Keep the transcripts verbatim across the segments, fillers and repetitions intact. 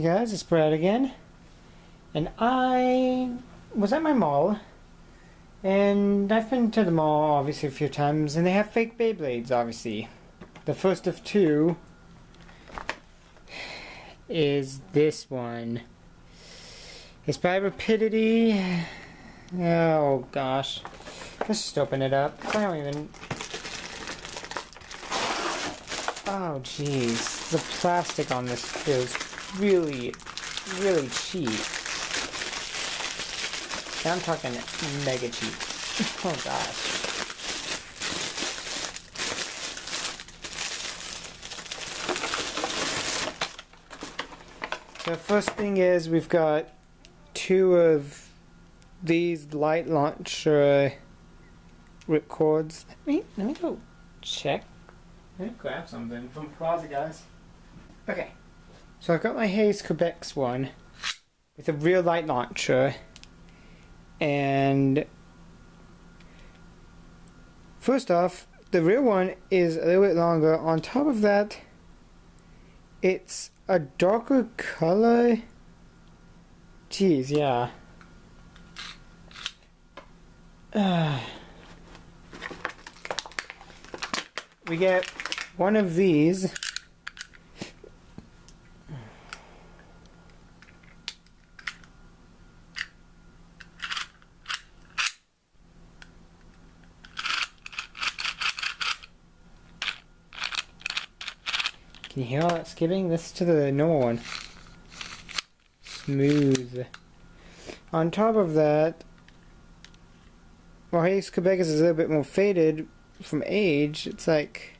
Hey guys, it's Brad again, and I was at my mall, and I've been to the mall obviously a few times, and they have fake Beyblades obviously. The first of two is this one. It's by Rapidity. Oh gosh, let's just open it up. I don't even... Oh jeez, the plastic on this feels really, really cheap. And I'm talking mega cheap. Oh gosh. So first thing is we've got two of these light launcher rip cords. Let me let me go check. Let me grab something from the closet, guys. Okay. So I've got my Haze Quebec's one with a real light launcher, and first off, the real one is a little bit longer. On top of that, it's a darker color. Jeez, yeah. Uh, we get one of these. Can you hear all that skipping? This is to the normal one. Smooth. On top of that, well, Haze Quebec is a little bit more faded from age. It's like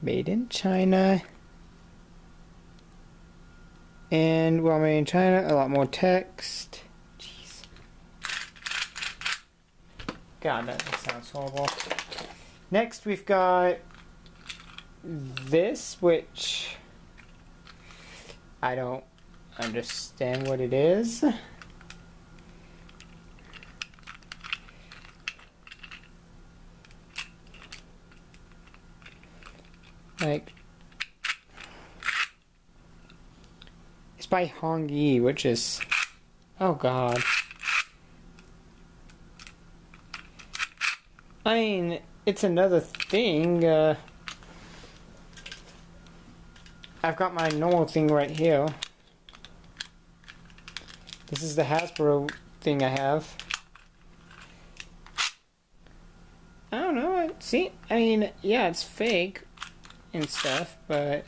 made in China, and well, made in China, a lot more text. Jeez. God, that sounds horrible. Next we've got this, which I don't understand what it is. Like, it's by Hong Yi, which is, oh god. I mean, it's another thing. Uh, I've got my normal thing right here. This is the Hasbro thing I have. I don't know. See, I mean, yeah, it's fake and stuff, but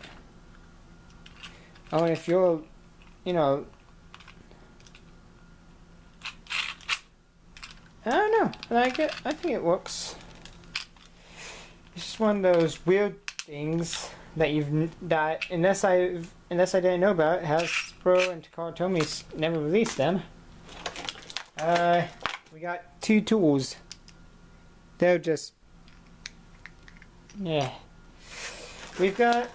oh, and if you're, you know, I don't know. Like, it, I think it works. It's just one of those weird things that you've that unless I unless I didn't know about it, Hasbro and Takara Tomy never released them. Uh, we got two tools. They're just, yeah. We've got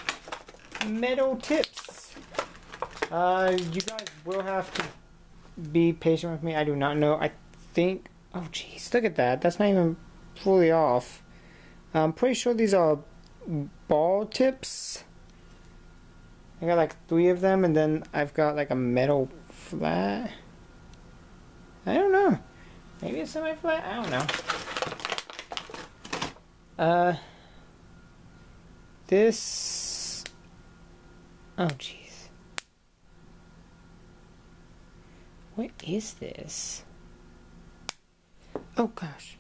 metal tips. Uh, you guys will have to be patient with me. I do not know. I think. Oh jeez, look at that. That's not even fully off. I'm pretty sure these are ball tips. I got like three of them, and then I've got like a metal flat. I don't know. Maybe it's semi-flat? I don't know. Uh, this... Oh, jeez. What is this? Oh, gosh.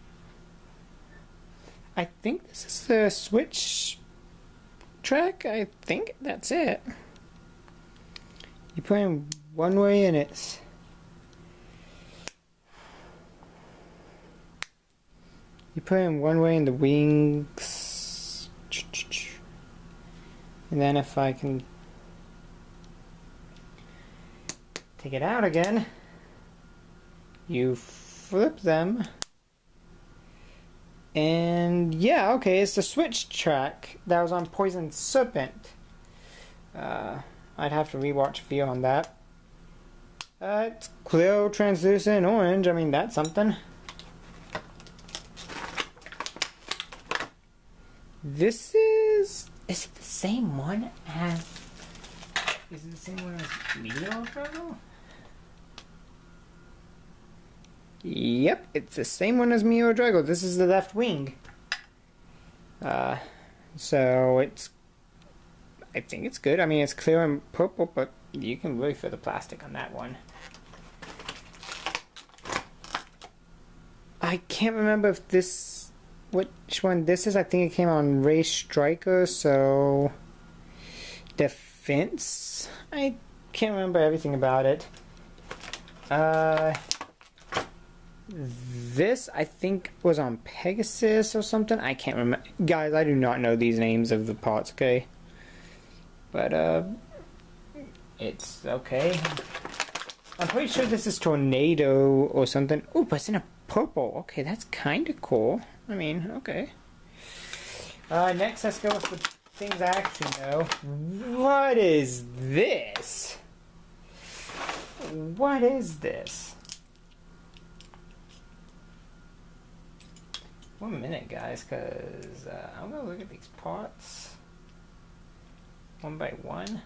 I think this is the switch track. I think that's it. You put in one way and it's... You put in one way in the wings. And then if I can take it out again, you flip them. And yeah, okay, it's the switch track that was on Poison Serpent. Uh, I'd have to rewatch a video on that. Uh, it's clear, translucent, orange. I mean, that's something. This is Is it the same one as... Is it the same one as Meteor Ultra? Yep, it's the same one as Mio Drago. This is the left wing. Uh, so it's... I think it's good. I mean, it's clear and purple, but you can really feel the plastic on that one. I can't remember if this... which one this is. I think it came on Ray Striker, so... Defense? I can't remember everything about it. Uh... This, I think, was on Pegasus or something. I can't remember. Guys, I do not know these names of the parts, okay? But, uh... it's okay. I'm pretty sure this is Tornado or something. Ooh, but it's in a purple. Okay, that's kind of cool. I mean, okay. Uh, next, let's go with the things I actually know. What is this? What is this? One minute, guys, because uh, I'm going to look at these parts one by one.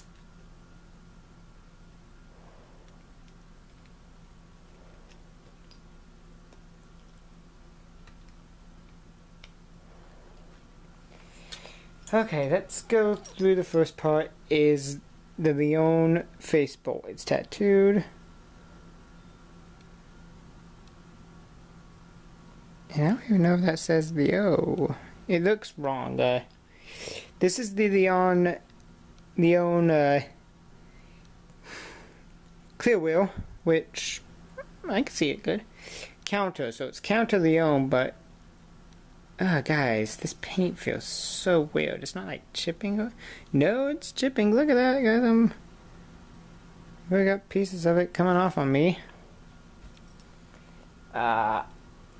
Okay, let's go through the first part. Is the Leone face bowl. It's tattooed. And I don't even know if that says the O. It looks wrong. Uh, this is the Leon, Leone uh, clear wheel, which I can see it good. Counter, so it's Counter Leone, but ah, oh, guys, this paint feels so weird. It's not like chipping. No, it's chipping. Look at that, guys. I'm we got pieces of it coming off on me. Uh,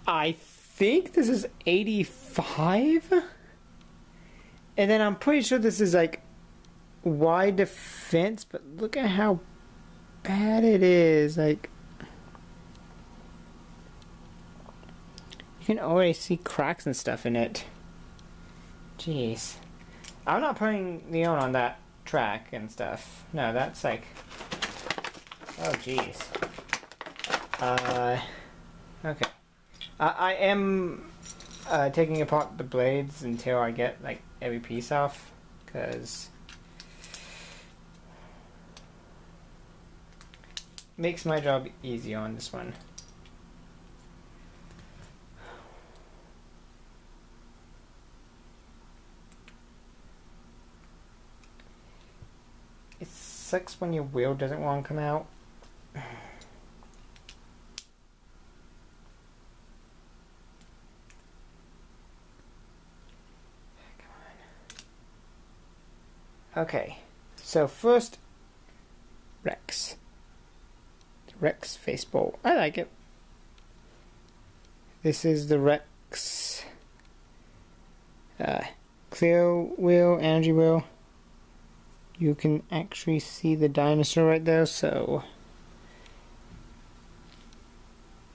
I think this is eighty-five, and then I'm pretty sure this is like wide defense, but look at how bad it is. Like, you can already see cracks and stuff in it. Jeez, I'm not putting Leone on that track and stuff. No, that's like, oh jeez. Uh, okay. Uh, I am uh, taking apart the blades until I get like every piece off, because makes my job easy on this one. It sucks when your wheel doesn't want to come out. Okay, so first, Rex. The Rex face bowl. I like it. This is the Rex uh, clear wheel, energy wheel. You can actually see the dinosaur right there, so...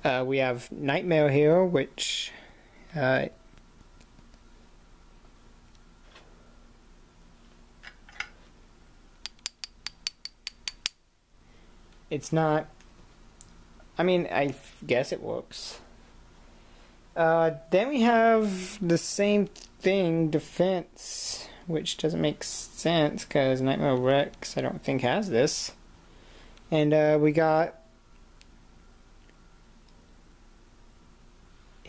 Uh, we have Nightmare Hero, which... Uh, It's not, I mean, I guess it works. Uh, then we have the same thing, defense, which doesn't make sense because Nightmare Rex I don't think has this. And uh, we got,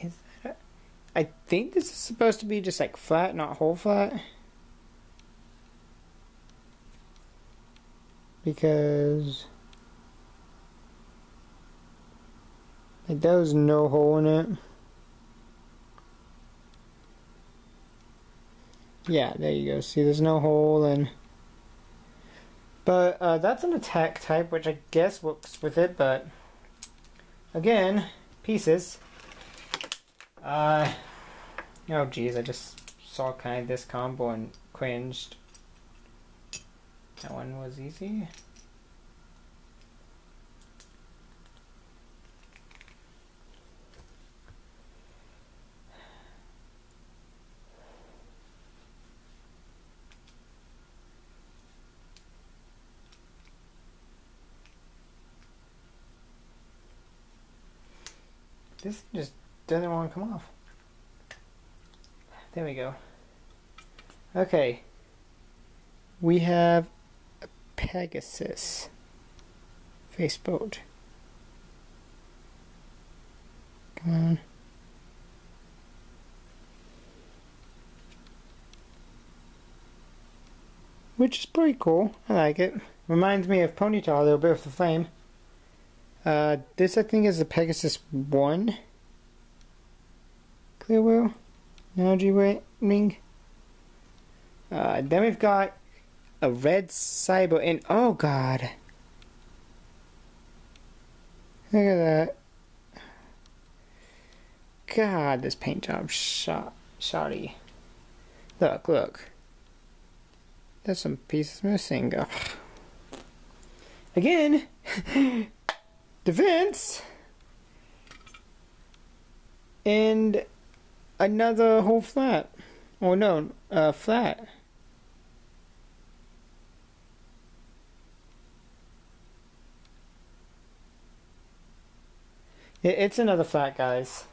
is that a, I think this is supposed to be just like flat, not whole flat. Because... like, there was no hole in it. Yeah, there you go. See, there's no hole, and... But, uh, that's an attack type, which I guess works with it, but... Again, pieces. Uh... Oh, geez, I just saw kind of this combo and cringed. That one was easy. This just doesn't want to come off. There we go. Okay. We have a Pegasus Faceboat. Come on. Which is pretty cool. I like it. Reminds me of Ponyta a little bit with the flame. Uh, this I think is the Pegasus one. Clear wheel. Energy wing. Uh, then we've got a red cyber and oh god. Look at that. God, this paint job shot shoddy. Look, look. There's some pieces missing. Oh. Again, defense and another whole flat. Oh no, uh, flat. It, it's another flat, guys.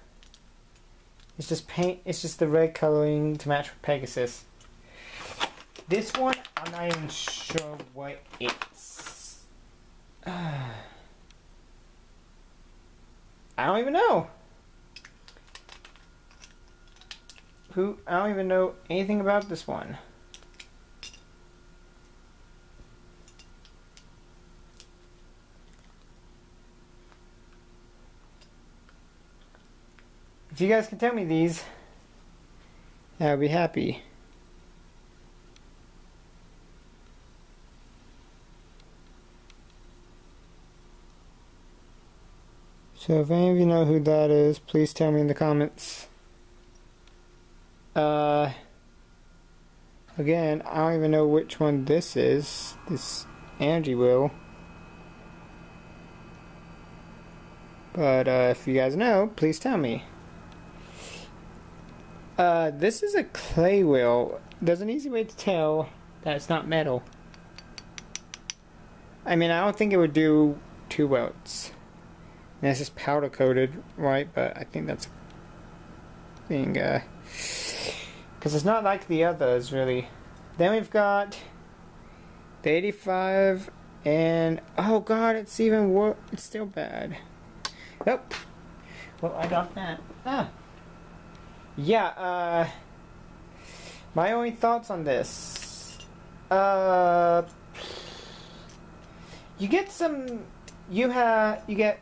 It's just paint. It's just the red coloring to match with Pegasus. This one, I'm not even sure what it's... Uh, I don't even know. Who? I don't even know anything about this one. If you guys can tell me these, I'd be happy. So if any of you know who that is, please tell me in the comments. Uh, again, I don't even know which one this is. This energy wheel. But uh, if you guys know, please tell me. Uh, this is a clay wheel. There's an easy way to tell that it's not metal. I mean, I don't think it would do two welts. This is powder coated, right? But I think that's being, uh, because it's not like the others really. Then we've got the eighty-five, and oh god, it's even worse. It's still bad. Nope. Well, I got that. Ah. Yeah. Uh, my only thoughts on this. Uh, you get some. You have. You get.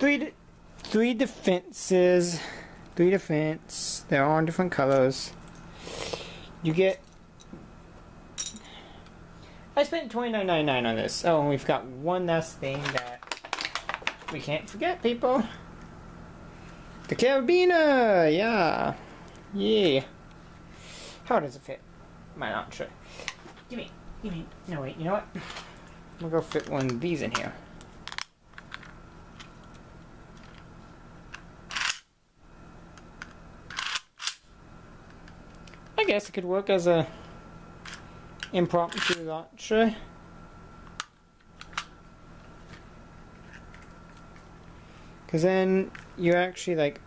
Three, three defenses, three defense, they're all in different colors. You get, I spent twenty-nine ninety-nine on this. Oh, and we've got one last thing that we can't forget, people. The Carabiner, yeah, yeah. How does it fit? Might not, sure. Give me, give me, no wait, you know what? We'll go fit one of these in here. I guess it could work as a impromptu launcher. Because then you actually like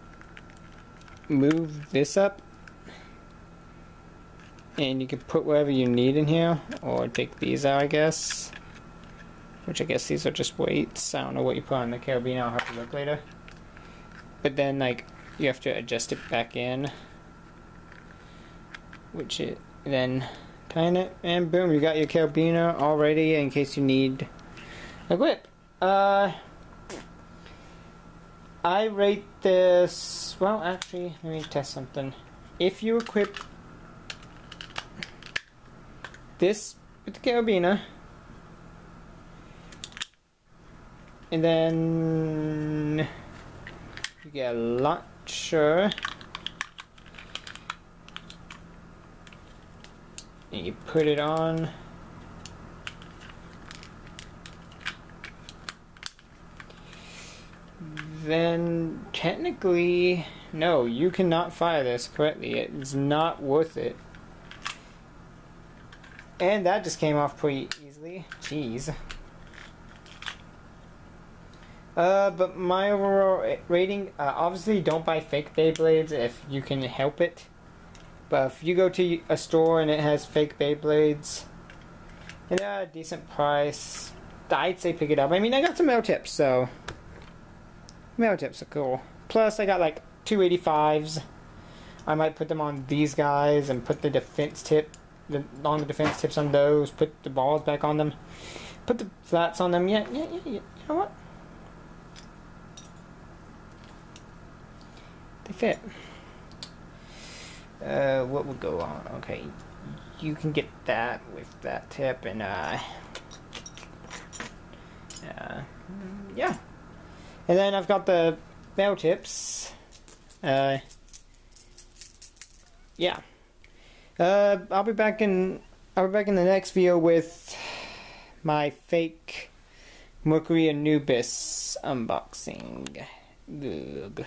move this up and you can put whatever you need in here, or take these out I guess, which I guess these are just weights. I don't know what you put on the carabiner, I'll have to look later. But then like you have to adjust it back in, which it then tighten it, and boom, you got your carabiner already in case you need a grip. Uh, I rate this, well actually, let me test something. If you equip this with the carabiner, and then you get a launcher, and you put it on, then technically, no, you cannot fire this correctly. It's not worth it. And that just came off pretty easily. Jeez. Uh, but my overall rating, uh, obviously don't buy fake Beyblades if you can help it. But if you go to a store and it has fake Beyblades, and at a decent price, I'd say pick it up. I mean, I got some mail tips, so mail tips are cool. Plus, I got like two eighty-fives. I might put them on these guys and put the defense tip, the, on the defense tips on those, put the balls back on them, put the flats on them. Yeah, yeah, yeah, yeah. You know what? They fit. Uh, what would go on? Okay, you can get that with that tip, and uh, uh yeah. And then I've got the bell tips. Uh, yeah. Uh, I'll be back in. I'll be back in the next video with my fake Mercury Anubis unboxing. Ugh.